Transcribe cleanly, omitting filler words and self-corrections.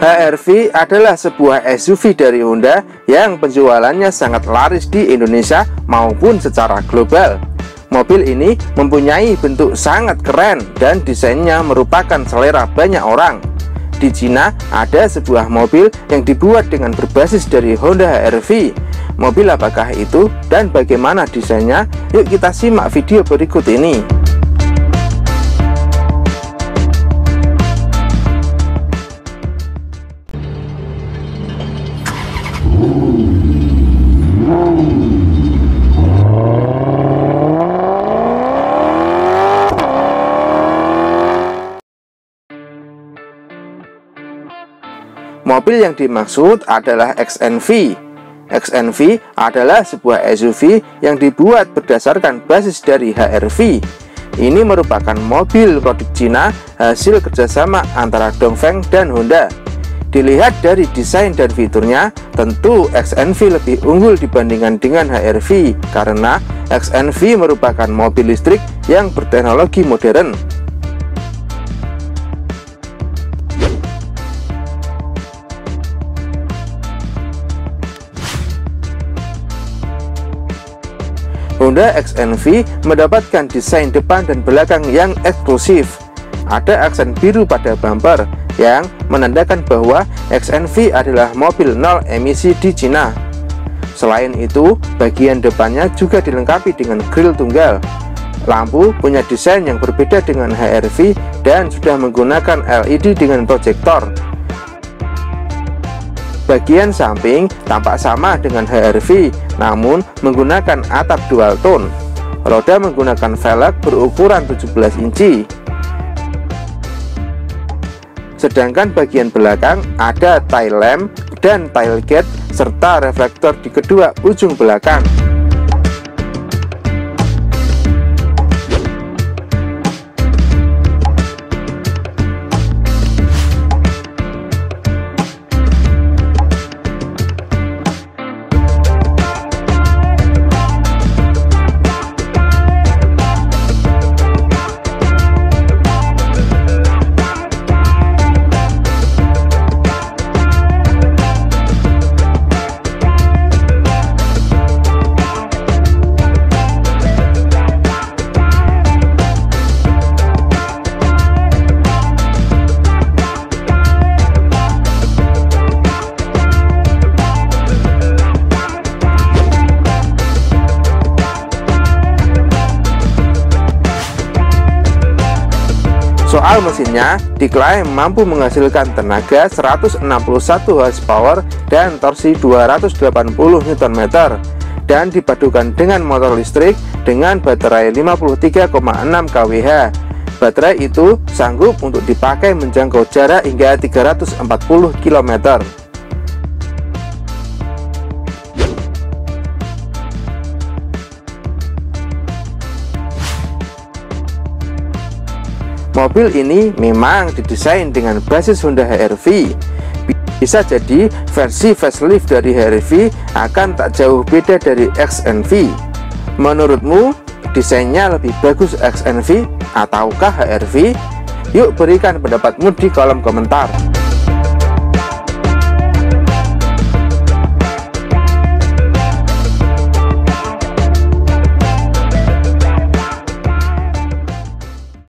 HR-V adalah sebuah SUV dari Honda yang penjualannya sangat laris di Indonesia maupun secara global. Mobil ini mempunyai bentuk sangat keren dan desainnya merupakan selera banyak orang. Di Cina ada sebuah mobil yang dibuat dengan berbasis dari Honda HR-V. Mobil apakah itu dan bagaimana desainnya? Yuk kita simak video berikut ini. Mobil yang dimaksud adalah XNV. XNV adalah sebuah SUV yang dibuat berdasarkan basis dari HR-V. Ini merupakan mobil produk Cina hasil kerjasama antara Dongfeng dan Honda. Dilihat dari desain dan fiturnya, tentu XNV lebih unggul dibandingkan dengan HR-V karena XNV merupakan mobil listrik yang berteknologi modern. Honda XNV mendapatkan desain depan dan belakang yang eksklusif. Ada aksen biru pada bumper yang menandakan bahwa XNV adalah mobil nol emisi di Cina. Selain itu, bagian depannya juga dilengkapi dengan grill tunggal. Lampu punya desain yang berbeda dengan HR-V dan sudah menggunakan LED dengan proyektor. Bagian samping tampak sama dengan HR-V, namun menggunakan atap dual tone. Roda menggunakan velg berukuran 17 inci. Sedangkan bagian belakang ada tail lamp dan tail gate serta reflektor di kedua ujung belakang. Soal mesinnya, diklaim mampu menghasilkan tenaga 161 horsepower dan torsi 280 Nm dan dipadukan dengan motor listrik dengan baterai 53,6 kWh. Baterai itu sanggup untuk dipakai menjangkau jarak hingga 340 km. Mobil ini memang didesain dengan basis Honda HR-V. Bisa jadi versi facelift dari HR-V akan tak jauh beda dari XNV. Menurutmu, desainnya lebih bagus XNV ataukah HR-V? Yuk berikan pendapatmu di kolom komentar.